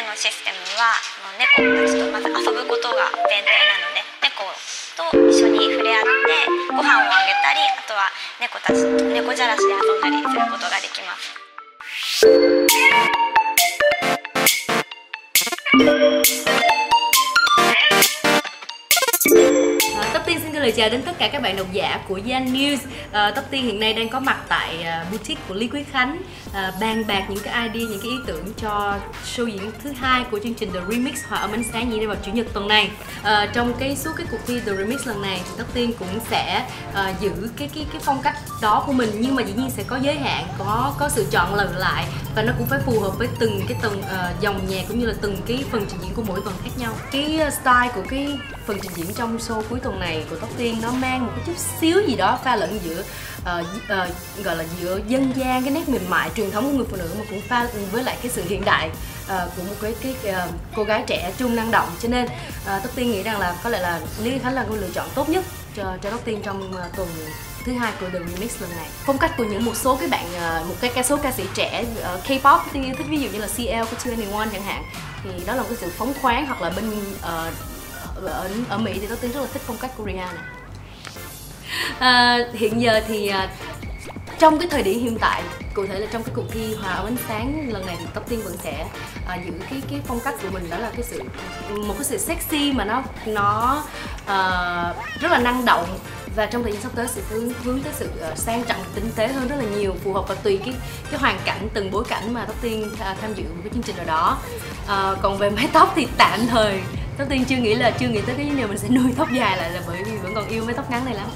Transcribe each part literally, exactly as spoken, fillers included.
生のシステムは猫たちとまず遊ぶことが前提なので、猫と一緒に触れ合ってご飯をあげたり、あとは猫たちと猫じゃらしで遊んだりすることができます。Tóc Tiên xin gửi lời chào đến tất cả các bạn độc giả của Yann News. à, Tóc Tiên hiện nay đang có mặt tại uh, boutique của Lý Quý Khánh, à, bàn bạc những cái idea, những cái ý tưởng cho show diễn thứ hai của chương trình The Remix Hòa Âm Ánh Sáng diễn ra vào Chủ nhật tuần này. à, Trong cái suốt cái cuộc thi The Remix lần này thì Tóc Tiên cũng sẽ uh, giữ cái, cái cái phong cách đó của mình, nhưng mà dĩ nhiên sẽ có giới hạn, có có sự chọn lọc lại, và nó cũng phải phù hợp với từng cái từng uh, dòng nhạc cũng như là từng cái phần trình diễn của mỗi tuần khác nhau. Cái style của cái phần trình diễn trong show cuối tuần này của Tóc Tiên nó mang một cái chút xíu gì đó pha lẫn giữa uh, uh, gọi là giữa dân gian, cái nét mềm mại truyền thống của người phụ nữ, mà cũng pha với lại cái sự hiện đại uh, của một cái, cái uh, cô gái trẻ trung năng động. Cho nên uh, Tóc Tiên nghĩ rằng là có lẽ là Lý Khánh là lựa chọn tốt nhất cho, cho Tóc Tiên trong uh, tuần thứ hai của The Remix lần này. Phong cách của những một số cái bạn một cái, cái số ca sĩ trẻ uh, K-pop Tiên yêu thích, ví dụ như là C L của hai N E một chẳng hạn, thì đó là một cái sự phóng khoáng, hoặc là bên uh, Ở, ở Mỹ thì Tóc Tiên rất là thích phong cách của Rihanna. À, hiện giờ thì uh, trong cái thời điểm hiện tại, cụ thể là trong cái cuộc thi Hòa Âm Ánh Sáng lần này, thì Tóc Tiên vẫn sẽ uh, giữ cái cái phong cách của mình, đó là cái sự một cái sự sexy mà nó nó uh, rất là năng động, và trong thời gian sắp tới sẽ hướng, hướng tới sự uh, sang trọng, tinh tế hơn rất là nhiều, phù hợp và tùy cái cái hoàn cảnh, từng bối cảnh mà Tóc Tiên uh, tham dự một cái chương trình nào đó. Uh, còn về mái tóc thì tạm thời Tóc Tiên chưa nghĩ là chưa nghĩ tới cái điều mình sẽ nuôi tóc dài lại, là bởi vì vẫn còn yêu mái tóc ngắn này lắm.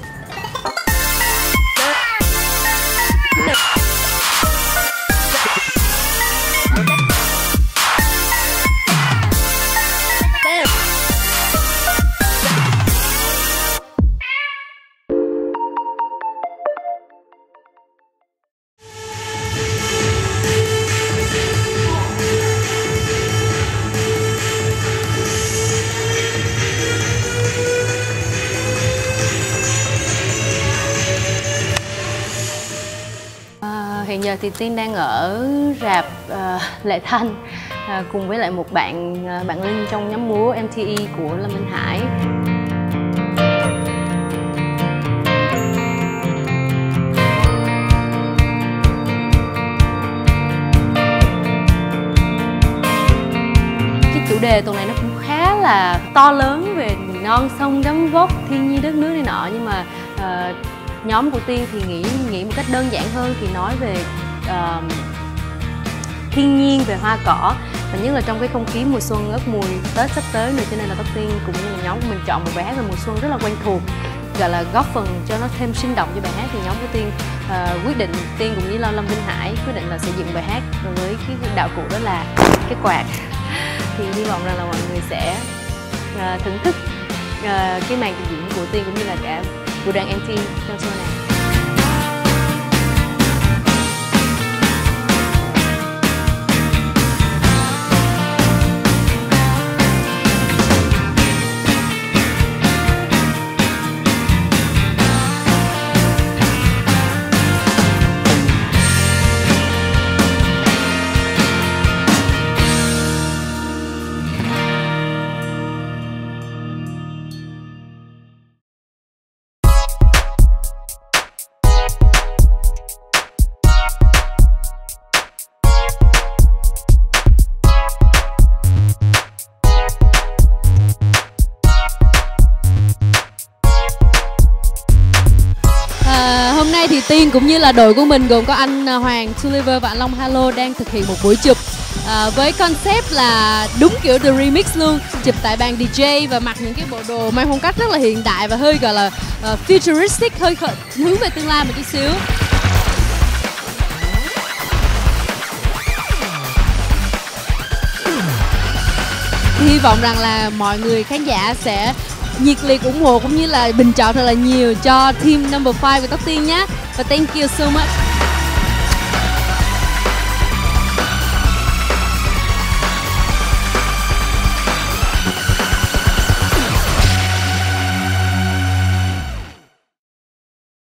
Hiện giờ thì Tiên đang ở rạp uh, Lệ Thanh uh, cùng với lại một bạn uh, bạn Linh trong nhóm múa M T E của Lâm Minh Hải. Cái chủ đề tuần này nó cũng khá là to lớn, về non sông gấm vóc, thiên nhiên đất nước này nọ, nhưng mà uh, nhóm của Tiên thì nghĩ nghĩ một cách đơn giản hơn, thì nói về uh, thiên nhiên, về hoa cỏ, và nhất là trong cái không khí mùa xuân ớt mùi Tết sắp tới nữa. Cho nên là Tóc Tiên cũng như nhóm của mình chọn một bài hát về mùa xuân rất là quen thuộc, gọi là góp phần cho nó thêm sinh động cho bài hát. Thì nhóm của Tiên uh, quyết định, Tiên cũng như là Lâm Vinh Hải quyết định là sẽ dựng bài hát với cái đạo cụ đó là cái quạt. Thì hy vọng rằng là mọi người sẽ uh, thưởng thức uh, cái màn trình diễn của Tiên cũng như là cả của đoàn em tê trong show này. Thì Tiên cũng như là đội của mình gồm có anh Hoàng Tuliver và anh Long Halo đang thực hiện một buổi chụp à, với concept là đúng kiểu The Remix luôn, chụp tại bàn D J và mặc những cái bộ đồ mang phong cách rất là hiện đại và hơi gọi là uh, futuristic, hơi hướng về tương lai một chút xíu. Thì hy vọng rằng là mọi người khán giả sẽ nhiệt liệt ủng hộ cũng như là bình chọn thật là nhiều cho team number five của Tóc Tiên nhé. Và thank you so much.